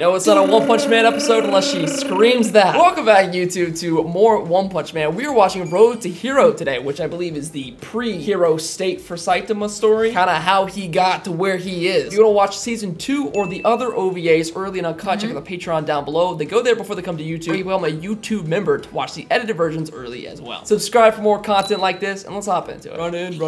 know it's not a One Punch Man episode unless she screams that. Welcome back, YouTube, to more One Punch Man. We are watching Road to Hero today, which I believe is the pre-hero state for Saitama story, kind of how he got to where he is. If you want to watch season 2 or the other OVAs early and uncut, check out the Patreon down below. They go there before they come to YouTube. You become a YouTube member to watch the edited versions early as well. Subscribe for more content like this, and let's hop into it. Run in.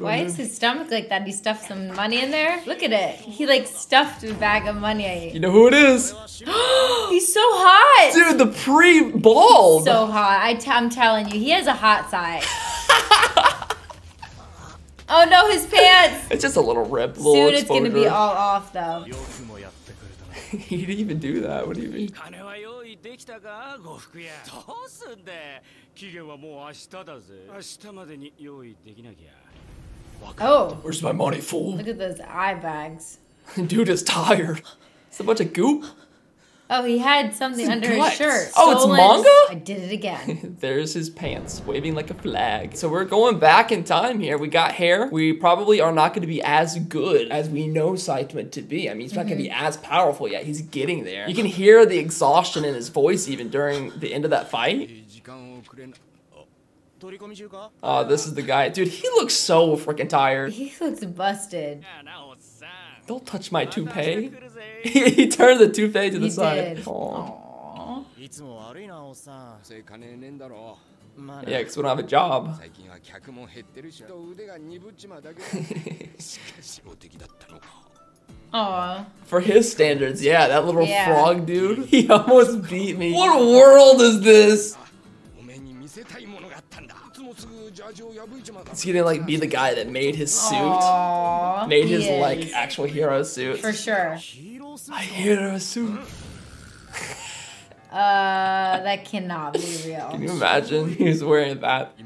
Why is his stomach like that? He stuffed some money in there? Look at it. He like stuffed a bag of money. You know who it is? He's so hot! Dude, the pre-bald! So hot. I'm telling you, he has a hot side. Oh no, his pants! It's just a little rip. Soon little it's gonna be all off though. He didn't even do that. What do you mean? Oh! Where's my money, fool? Look at those eye bags. Dude is tired. It's a bunch of goop. Oh, he had something under his shirt. Oh, it's manga? I did it again. There's his pants, waving like a flag. So we're going back in time here. We got hair. We probably are not going to be as good as we know Saitama to be. I mean, he's not going to be as powerful yet. He's getting there. You can hear the exhaustion in his voice even during the end of that fight. Oh, this is the guy. Dude, he looks so freaking tired. He looks busted. Don't touch my toupee. He turned the toupee to the side. Aww. Yeah, because we don't have a job. Aww. For his standards, yeah, that little frog dude, he almost beat me. What world is this? He's gonna like be the guy that made his suit. Aww, made his like actual hero suit. For sure. A hero suit. That cannot be real. Can you imagine? He was wearing that.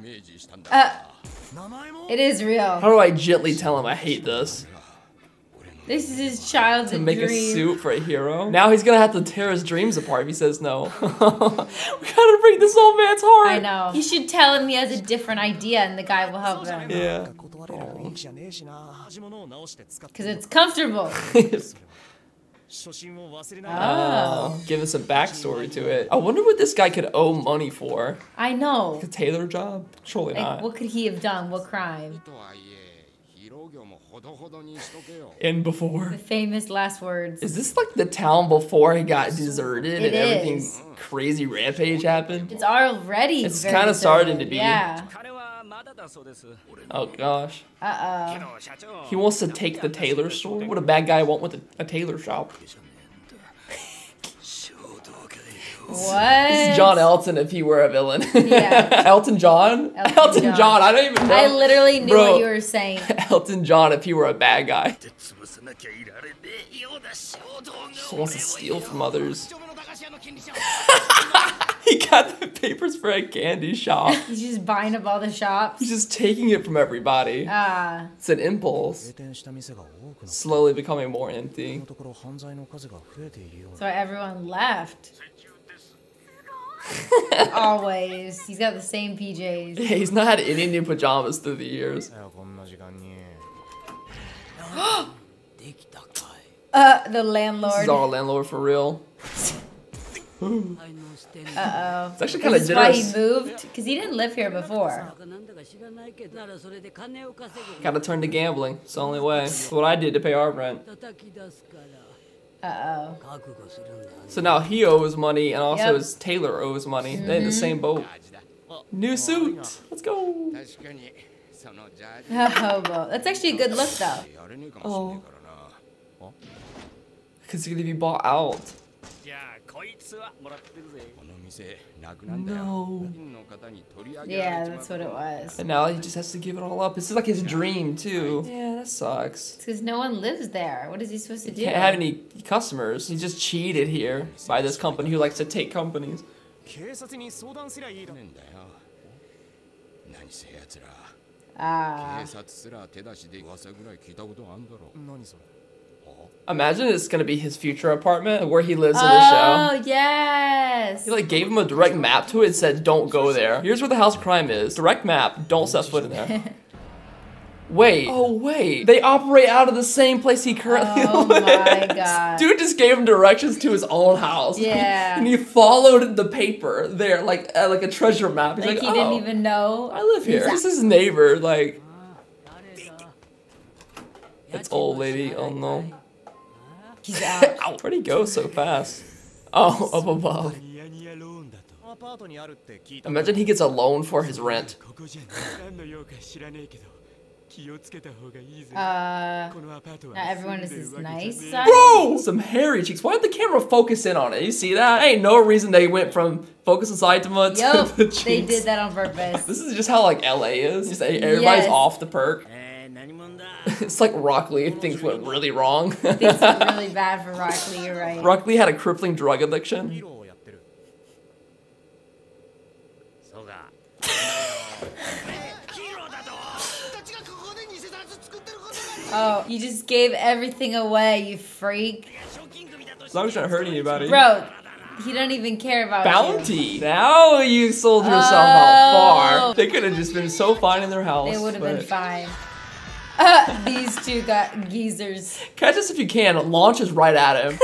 It is real. How do I gently tell him I hate this? This is his child's dream. To make a suit for a hero? Now he's gonna have to tear his dreams apart if he says no. We gotta break this old man's heart. I know. You should tell him he has a different idea and the guy will help him. Yeah. Because it's comfortable. Oh. Give us a backstory to it. I wonder what this guy could owe money for. I know. Like a tailor job? Surely not. What could he have done? What crime? And before. The famous last words. Is this like the town before he got deserted and everything's crazy rampage happened? It's already. It's kind of starting to be. Yeah. Oh gosh. Uh-oh. He wants to take the tailor store? What a bad guy want with a tailor shop. What? This is John Elton if he were a villain. Yeah. Elton John? Elton John. I don't even know. I literally knew what you were saying. Elton John if he were a bad guy. Just wants to steal from others. He got the papers for a candy shop. He's just buying up all the shops. He's just taking it from everybody. It's an impulse. Slowly becoming more empty. So everyone left. Always. He's got the same PJs. Yeah, he's not had any new pajamas through the years. The landlord. This is all landlord for real. Uh-oh. It's actually kind of generous. That's why he moved? Because he didn't live here before. Gotta turn to gambling. It's the only way. It's what I did to pay our rent. Uh-oh. So now he owes money, and also his tailor owes money. They're in the same boat. New suit! Let's go! Oh, well. That's actually a good look, though. Oh. Because he's gonna be bought out. No. Yeah, that's what it was. And now he just has to give it all up. This is like his dream too. Yeah, that sucks. Because no one lives there. What is he supposed to do? He can't have any customers. He just cheated here by this company who likes to take companies. Ah. Imagine it's gonna be his future apartment where he lives in the show. Oh, yes! He like gave him a direct map to it and said, don't go there. Here's where the house crime is. Direct map, don't set foot in there. Wait. Oh, wait. They operate out of the same place he currently lives. Oh, my God. Dude just gave him directions to his own house. Yeah. And he followed the paper there, like a treasure map. He's like he didn't even know. I live here. This is his neighbor, like. It's old lady. Oh, no. He's out. Where'd he go so fast? Oh, up above. Imagine he gets a loan for his rent. Not everyone is as nice. Bro! Some hairy cheeks. Why did the camera focus in on it? You see that? Ain't no reason they went from focus on Saitama to the cheeks. They did that on purpose. This is just how like LA is. Just, everybody's off the perk. It's like Rock Lee. Things went really wrong. Things went really bad for Rock Lee, you're right. Rock Lee had a crippling drug addiction. Oh, you just gave everything away, you freak. As long as you're not hurting anybody. Bro, he don't even care about bounty. You. Now you sold yourself out far. They could have just been so fine in their house. They would have been fine. These two got geezers. Catch us if you can. Launches right at him.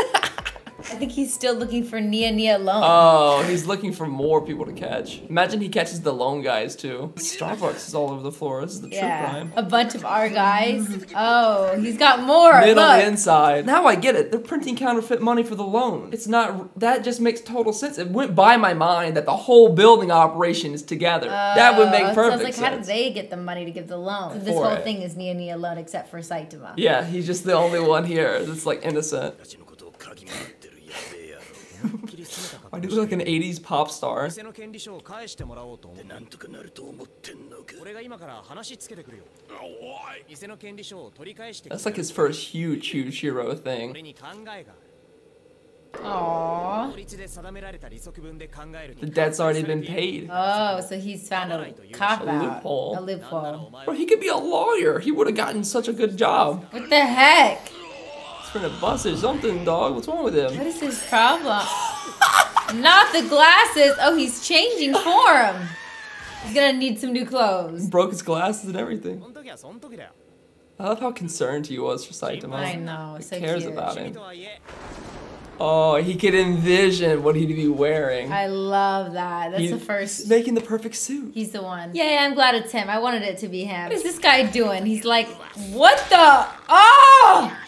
I think he's still looking for Nyan Nyan Loan. Oh, he's looking for more people to catch. Imagine he catches the lone guys too. Star Fox is all over the floor. This is the true crime. A bunch of our guys. Oh, he's got more. Middle and inside. Now I get it. They're printing counterfeit money for the loan. It's not, that just makes total sense. It went by my mind that the whole building operation is together. That would make perfect sense. How did they get the money to give the loan? This whole thing is Nyan Nyan Loan except for Saitama. Yeah, he's just the only one here that's like innocent. Why do you look like an 80s pop star? That's like his first huge, huge hero thing. Aww. The debt's already been paid. Oh, so he's found a cop out. Loophole. A loophole. Bro, he could be a lawyer. He would have gotten such a good job. What the heck? A bus or something, dog. What's wrong with him? What is his problem? Not the glasses. Oh, he's changing form. He's gonna need some new clothes. Broke his glasses and everything. I love how concerned he was for Saitama. I know. He cares about him. Oh, he could envision what he'd be wearing. I love that. That's the first. Making the perfect suit. He's the one. Yay, I'm glad it's him. I wanted it to be him. What is this guy doing? He's like, what the? Oh!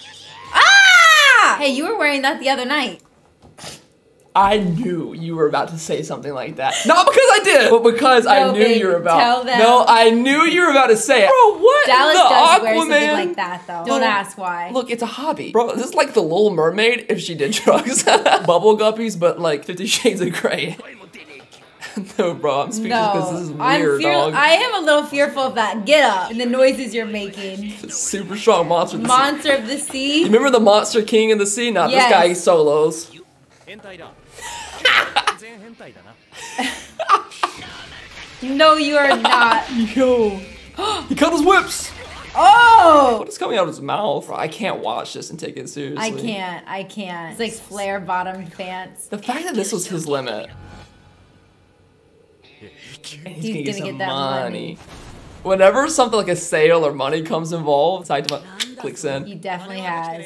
Hey, you were wearing that the other night. I knew you were about to say something like that. Not because I did, but because I knew you were about. Tell them. No, I knew you were about to say it. Bro, what? Dallas does wear something like that, though. Don't ask why. Look, it's a hobby. Bro, this is like the Little Mermaid if she did drugs. Bubble guppies, but like 50 Shades of Grey. No, bro, I'm speechless because this is weird, dog. I am a little fearful of that get up and the noises you're making. Super strong monster of the sea. Monster of the sea. You remember the Monster King of the Sea? Not this guy, he solos. No, you are not. Yo. He cut his whips. Oh! What is coming out of his mouth? Bro, I can't watch this and take it seriously. I can't. It's like flare bottomed pants. The fact that this was his limit. And he's gonna get that money. Whenever something like a sale or money comes involved, Saitama clicks in. He definitely has.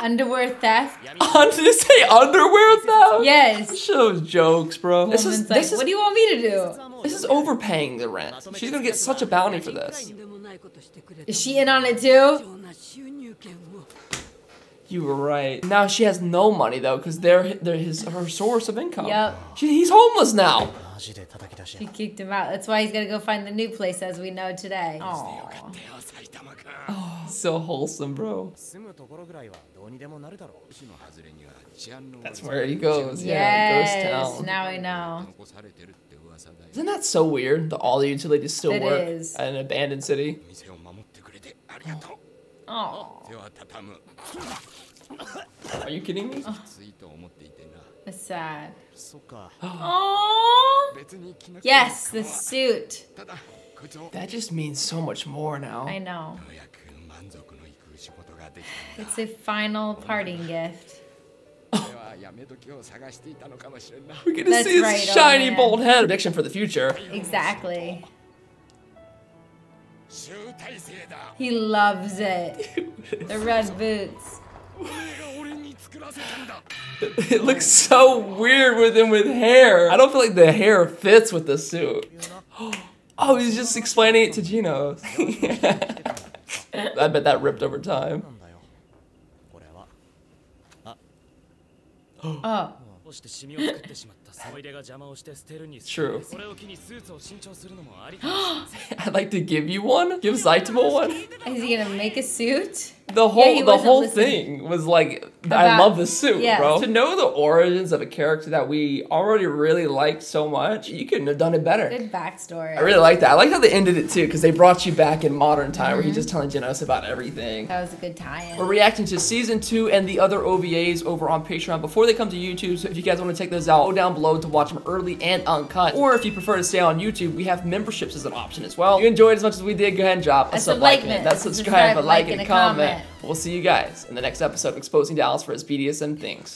Underwear theft? Did you say underwear theft? Yes. This show's jokes, bro. This is, what do you want me to do? This is overpaying the rent. She's gonna get such a bounty for this. Is she in on it too? You were right. Now she has no money though, because they're her source of income. Yep. He's homeless now. She kicked him out. That's why he's gonna go find the new place as we know today. Aww. Oh, so wholesome, bro. That's where he goes. Yeah, ghost town. Now I know. Isn't that so weird? That all the utilities still work at an abandoned city. Oh. Oh. Are you kidding me? That's sad. Oh. Yes, the suit. That just means so much more now. I know. It's a final parting gift. We're gonna see his shiny bald head. Prediction for the future. Exactly. He loves it. The red boots. It looks so weird with him with hair. I don't feel like the hair fits with the suit. Oh, he's just explaining it to Genos. I bet that ripped over time. Oh. True. I'd like to give you one. Give Saitama one. Is he gonna make a suit? The whole thing was like, I love the suit, bro. To know the origins of a character that we already really liked so much, you couldn't have done it better. Good backstory. I really like that. I like how they ended it too, because they brought you back in modern time, where he's just telling Genos about everything. That was a good tie-in. We're reacting to season 2 and the other OVAs over on Patreon before they come to YouTube. So if you guys want to check those out, go down below to watch them early and uncut. Or if you prefer to stay on YouTube, we have memberships as an option as well. If you enjoyed as much as we did, go ahead and drop a sub like it. That's subscribe, a like, and a comment. We'll see you guys in the next episode of Exposing Dallas for his BDSM things.